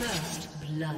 First blood.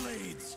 Blades.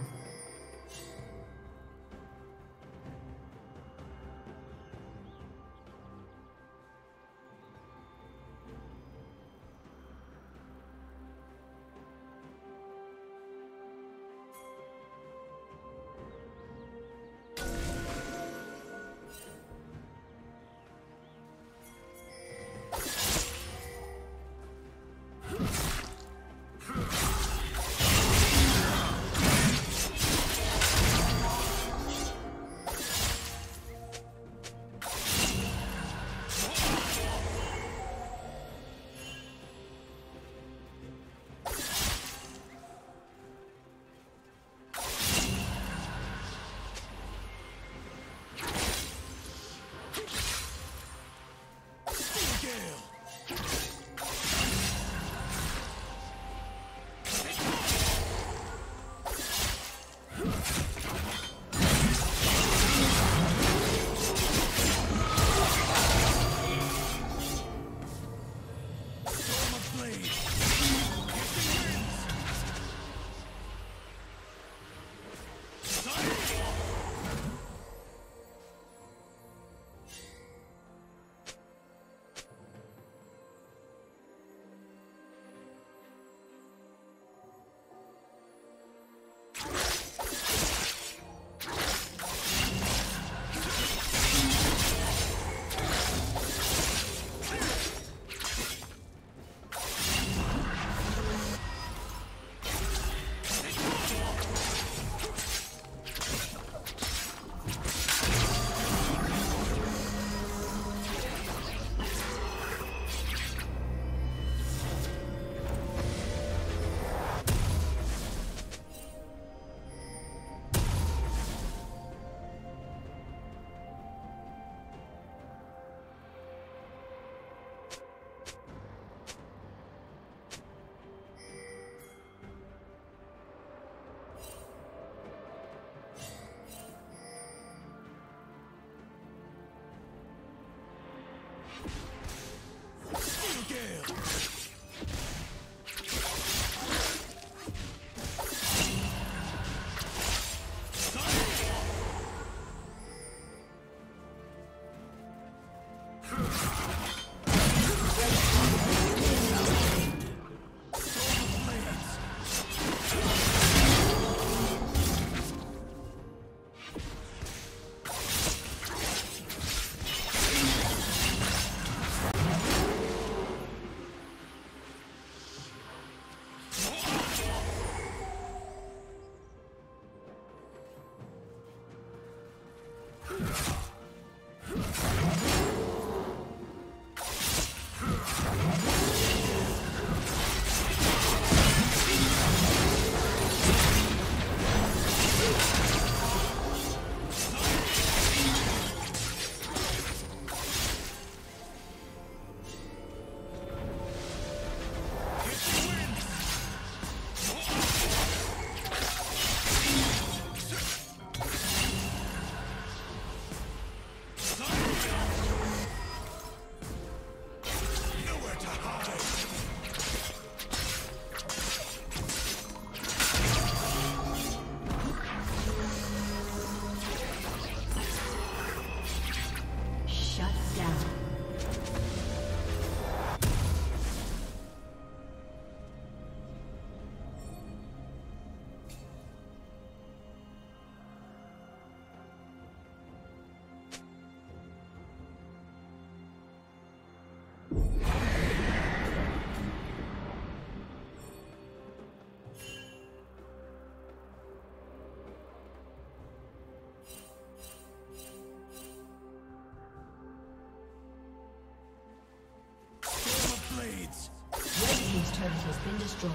has been destroyed.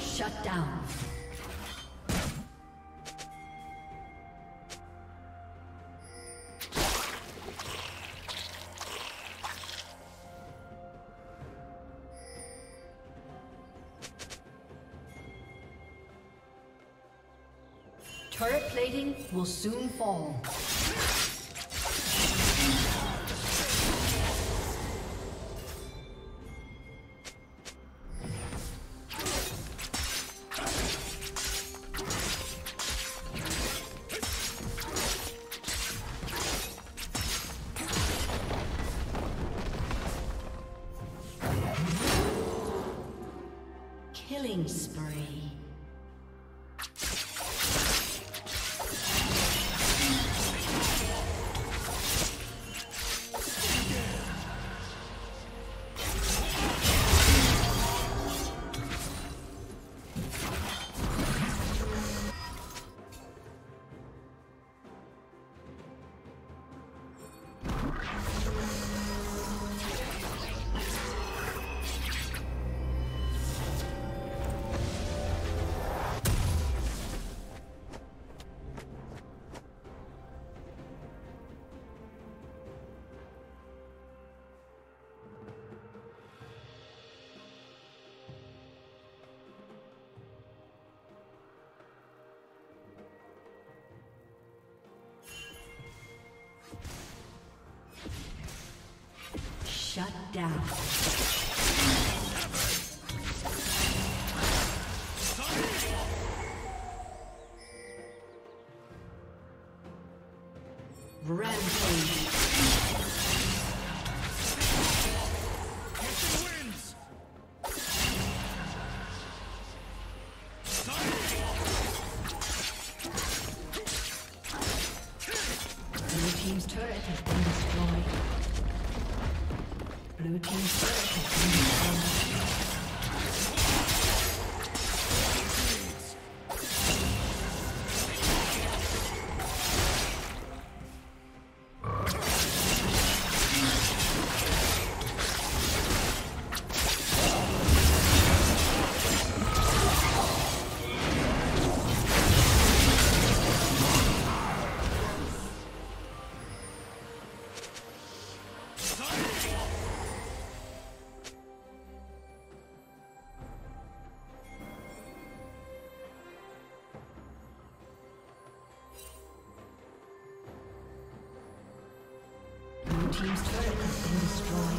Shut down. Turret plating will soon fall. Killing spree. Shut down. Team's turret has been destroyed.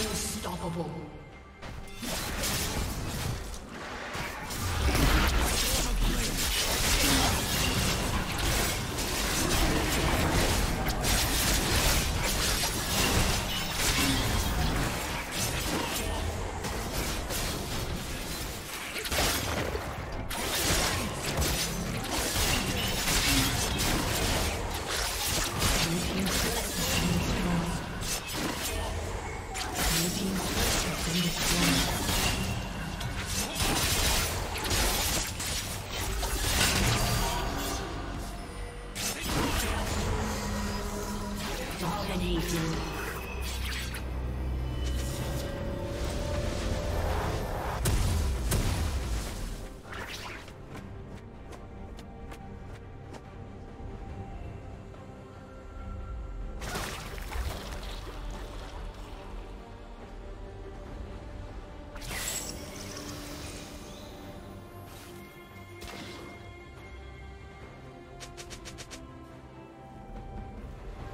Unstoppable.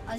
A